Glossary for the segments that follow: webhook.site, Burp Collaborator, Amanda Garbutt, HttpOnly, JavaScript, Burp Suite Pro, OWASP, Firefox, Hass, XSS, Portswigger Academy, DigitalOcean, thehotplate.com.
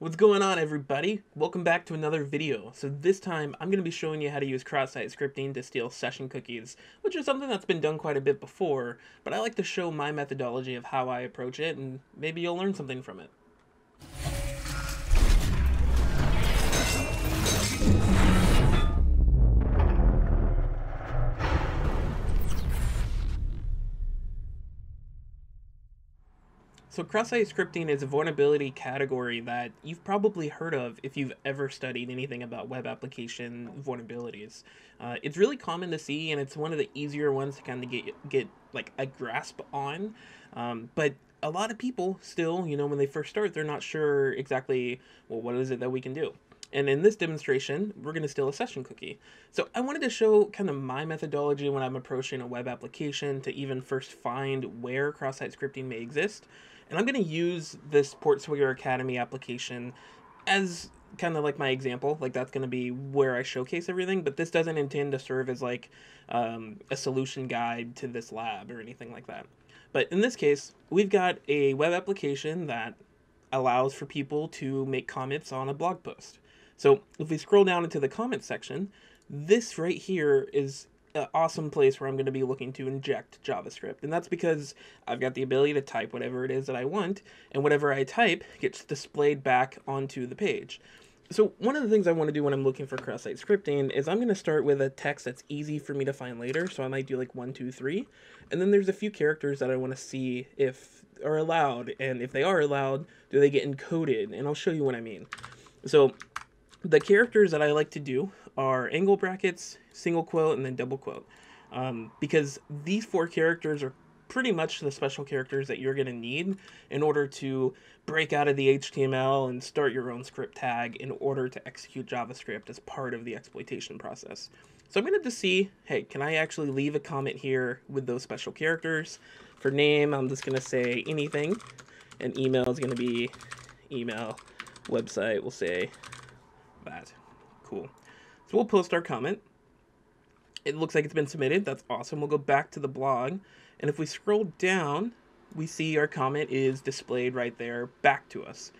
What's going on, everybody? Welcome back to another video. So this time I'm going to be showing you how to use cross-site scripting to steal session cookies, which is something that's been done quite a bit before, but I like to show my methodology of how I approach it, and maybe you'll learn something from it. So cross-site scripting is a vulnerability category that you've probably heard of if you've ever studied anything about web application vulnerabilities. It's really common to see, and it's one of the easier ones to kind of get like a grasp on. But a lot of people still, you know, when they first start, they're not sure exactly, well, what is it that we can do? And in this demonstration, we're going to steal a session cookie. So I wanted to show kind of my methodology when I'm approaching a web application to even first find where cross-site scripting may exist. And I'm going to use this Portswigger Academy application as kind of like my example. Like, that's going to be where I showcase everything, but this doesn't intend to serve as like a solution guide to this lab or anything like that. But in this case, we've got a web application that allows for people to make comments on a blog post. So if we scroll down into the comments section, this right here is an awesome place where I'm going to be looking to inject JavaScript. And that's because I've got the ability to type whatever it is that I want, and whatever I type gets displayed back onto the page. So one of the things I want to do when I'm looking for cross-site scripting is I'm going to start with a text that's easy for me to find later. So I might do like 1, 2, 3, and then there's a few characters that I want to see if are allowed, and if they are allowed, do they get encoded? And I'll show you what I mean. So the characters that I like to do are angle brackets, single quote, and then double quote, because these 4 characters are pretty much the special characters that you're going to need in order to break out of the HTML and start your own script tag in order to execute JavaScript as part of the exploitation process. So I'm going to just see, hey, can I actually leave a comment here with those special characters? For name, I'm just going to say anything, and email is going to be email, website will say that. Cool. So we'll post our comment. It looks like it's been submitted. That's awesome. We'll go back to the blog, and if we scroll down, we see our comment is displayed right there back to us.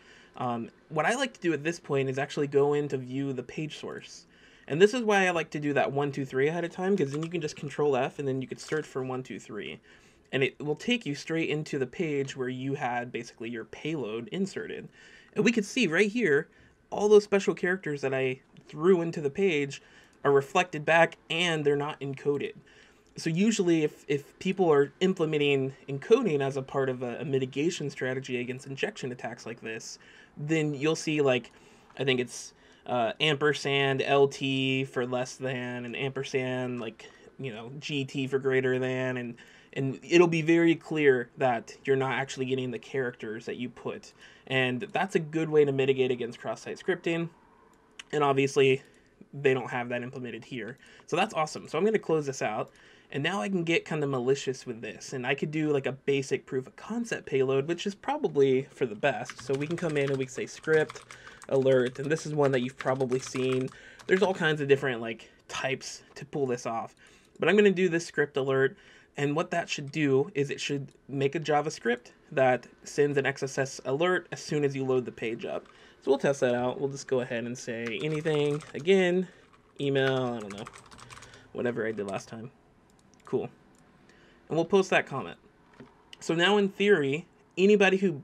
What I like to do at this point is actually go in to view the page source. And this is why I like to do that 1, 2, 3 ahead of time, because then you can just control F and then you could search for 1, 2, 3. And it will take you straight into the page where you had basically your payload inserted. And we could see right here all those special characters that I threw into the page are reflected back, and they're not encoded. So usually if people are implementing encoding as a part of a mitigation strategy against injection attacks like this, then you'll see, like, I think it's ampersand LT for less than, and ampersand, like, you know, GT for greater than, and it'll be very clear that you're not actually getting the characters that you put. And that's a good way to mitigate against cross-site scripting. And obviously, they don't have that implemented here. So that's awesome. So I'm going to close this out. And now I can get kind of malicious with this. And I could do like a basic proof of concept payload, which is probably for the best. So we can come in and we can say script alert. And this is one that you've probably seen. There's all kinds of different like types to pull this off. But I'm going to do this script alert. And what that should do is it should make a JavaScript that sends an XSS alert as soon as you load the page up. So we'll test that out. We'll just go ahead and say anything again, email, I don't know, whatever I did last time. Cool. And we'll post that comment. So now in theory, anybody who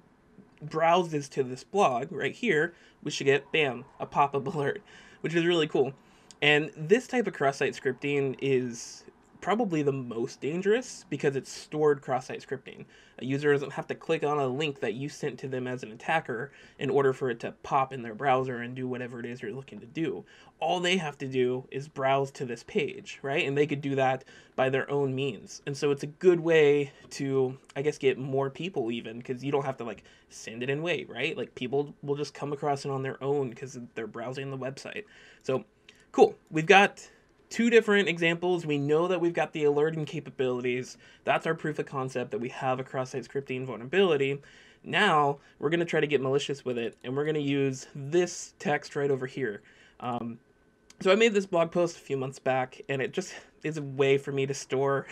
browses to this blog right here, we should get, bam, a pop-up alert, which is really cool. And this type of cross-site scripting is probably the most dangerous because it's stored cross-site scripting. A user doesn't have to click on a link that you sent to them as an attacker in order for it to pop in their browser and do whatever it is you're looking to do. All they have to do is browse to this page, right? And they could do that by their own means. And so it's a good way to, I guess, get more people even, because you don't have to like send it and wait, right? Like, people will just come across it on their own because they're browsing the website. So cool. We've got 2 different examples. We know that we've got the alerting capabilities. That's our proof of concept that we have a cross-site scripting vulnerability. Now we're going to try to get malicious with it, and we're going to use this text right over here. So I made this blog post a few months back, and it just is a way for me to store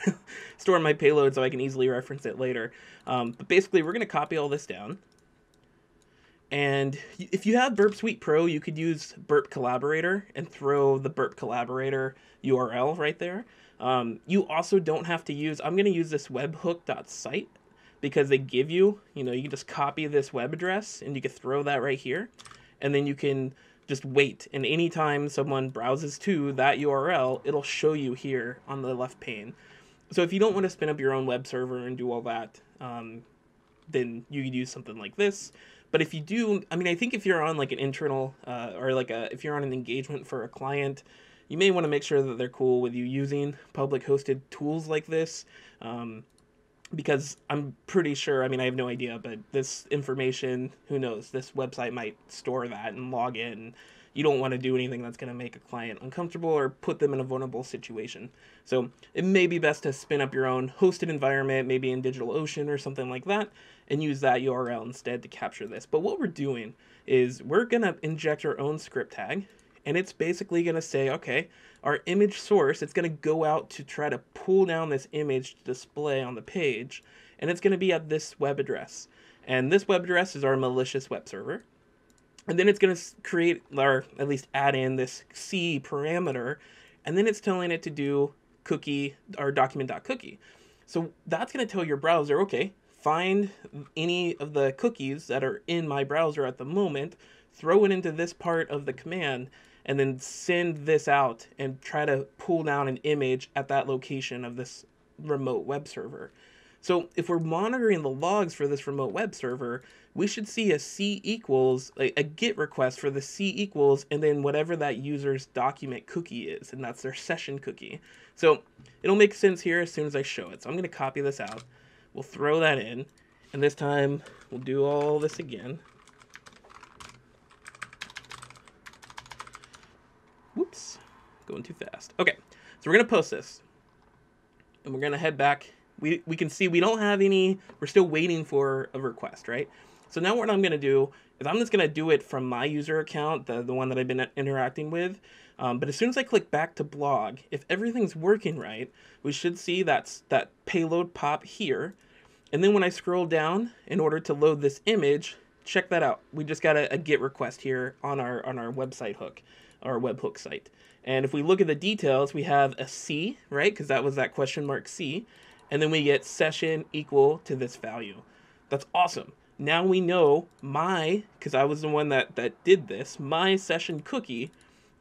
my payload so I can easily reference it later. But basically, we're going to copy all this down, And if you have Burp Suite Pro, you could use Burp Collaborator and throw the Burp Collaborator URL right there. You also don't have to use, I'm going to use this webhook.site because they give you, you can just copy this web address and you can throw that right here. And then you can just wait. And anytime someone browses to that URL, it'll show you here on the left pane. So if you don't want to spin up your own web server and do all that, then you could use something like this. But if you do, I think if you're on like an internal if you're on an engagement for a client, you may want to make sure that they're cool with you using public hosted tools like this, because I'm pretty sure, I have no idea, but this information, who knows, this website might store that and log it, and you don't want to do anything that's going to make a client uncomfortable or put them in a vulnerable situation. So it may be best to spin up your own hosted environment, maybe in DigitalOcean or something like that, and use that URL instead to capture this. But what we're doing is we're going to inject our own script tag, and it's basically going to say, okay, our image source, it's going to go out to try to pull down this image to display on the page, and it's going to be at this web address. And this web address is our malicious web server. And then it's going to create, or at least add in this C parameter, and then it's telling it to do cookie, or document.cookie. So that's going to tell your browser, okay, find any of the cookies that are in my browser at the moment, throw it into this part of the command, and then send this out and try to pull down an image at that location of this remote web server. So if we're monitoring the logs for this remote web server, we should see a C equals, a GET request for the C equals, and then whatever that user's document cookie is, and that's their session cookie. So it'll make sense here as soon as I show it. So I'm going to copy this out. We'll throw that in, and this time we'll do all this again. Whoops, going too fast. Okay, so we're gonna post this, and we're gonna head back. We can see we don't have any, we're still waiting for a request, right? So now what I'm gonna do is I'm just gonna do it from my user account, the one that I've been interacting with. But as soon as I click back to blog, if everything's working right, we should see that payload pop here. And then when I scroll down in order to load this image, check that out. We just got a GET request here on our website hook, our webhook site. And if we look at the details, we have a C, right? Because that was that question mark C. And then we get session equal to this value. That's awesome. Now we know because I was the one that did this, my session cookie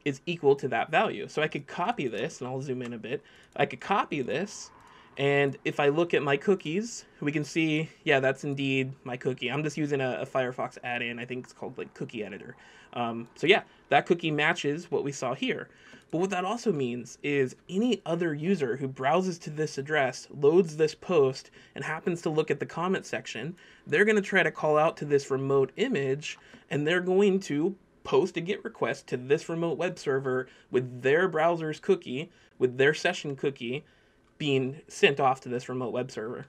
is equal to that value. So I could copy this, and I'll zoom in a bit. I could copy this, and if I look at my cookies, we can see, yeah, that's indeed my cookie. I'm just using a Firefox add-in. I think it's called like Cookie Editor. So yeah, that cookie matches what we saw here. But what that also means is any other user who browses to this address, loads this post, and happens to look at the comment section, they're going to try to call out to this remote image, and they're going to post a GET request to this remote web server with their browser's cookie, with their session cookie being sent off to this remote web server.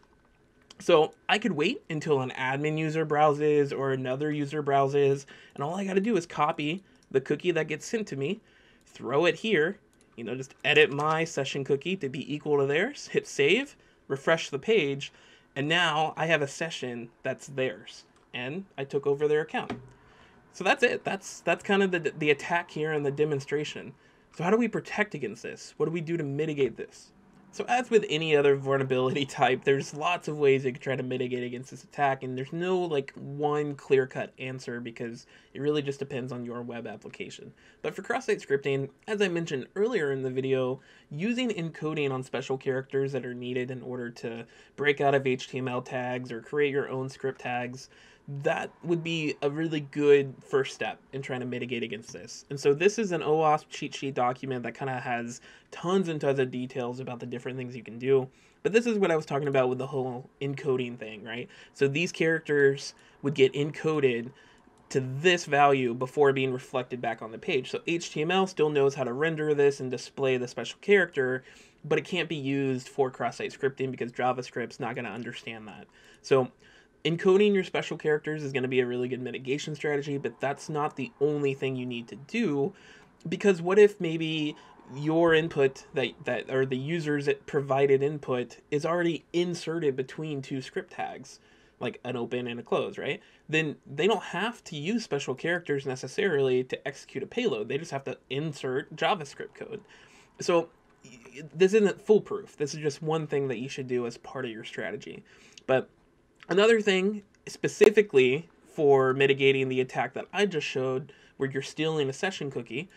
So I could wait until an admin user browses or another user browses, and all I got to do is copy the cookie that gets sent to me, throw it here, just edit my session cookie to be equal to theirs, hit save, refresh the page, and now I have a session that's theirs, and I took over their account. So that's it. That's kind of the attack here in the demonstration. So how do we protect against this? What do we do to mitigate this? So as with any other vulnerability type, there's lots of ways you can try to mitigate against this attack, and there's no like one clear-cut answer because it really just depends on your web application. But for cross-site scripting, as I mentioned earlier in the video, using encoding on special characters that are needed in order to break out of HTML tags or create your own script tags, that would be a really good first step in trying to mitigate against this. And so this is an OWASP cheat sheet document that kind of has tons and tons of details about the different things you can do. But this is what I was talking about with the whole encoding thing, right? So these characters would get encoded to this value before being reflected back on the page. So HTML still knows how to render this and display the special character, but it can't be used for cross-site scripting because JavaScript's not going to understand that. So encoding your special characters is going to be a really good mitigation strategy, but that's not the only thing you need to do, because what if maybe your input that or the user's provided input is already inserted between two script tags? like an open and a close, right? Then they don't have to use special characters necessarily to execute a payload. They just have to insert JavaScript code. So this isn't foolproof. This is just one thing that you should do as part of your strategy. But another thing specifically for mitigating the attack that I just showed, where you're stealing a session cookie,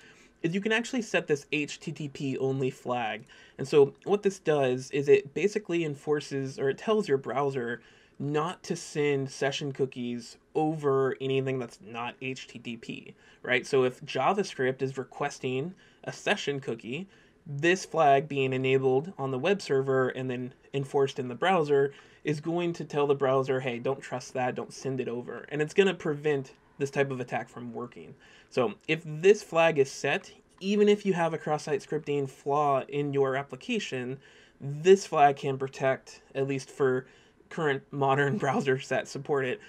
is you can actually set this HTTP only flag. And so what this does is it basically enforces, or it tells your browser not to send session cookies over anything that's not HTTP, right? So if JavaScript is requesting a session cookie, this flag being enabled on the web server and then enforced in the browser is going to tell the browser, hey, don't trust that, don't send it over. And it's going to prevent this type of attack from working. So if this flag is set, even if you have a cross-site scripting flaw in your application, this flag can protect, at least for current modern browsers that support it,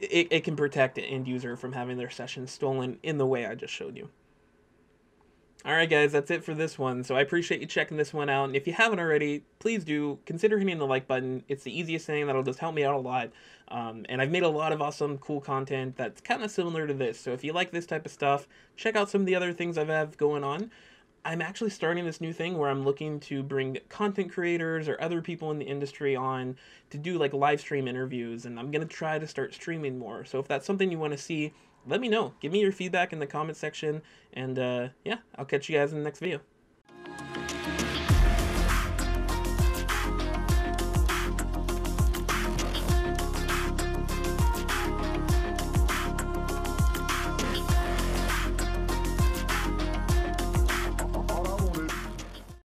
it can protect an end user from having their session stolen in the way I just showed you. All right, guys, that's it for this one. So I appreciate you checking this one out. And if you haven't already, please do consider hitting the like button. It's the easiest thing. That'll just help me out a lot. And I've made a lot of awesome, cool content that's kind of similar to this. So if you like this type of stuff, check out some of the other things I have going on. I'm actually starting this new thing where I'm looking to bring content creators or other people in the industry on to do like live stream interviews. And I'm going to try to start streaming more. So if that's something you want to see, let me know. Give me your feedback in the comment section. And yeah, I'll catch you guys in the next video.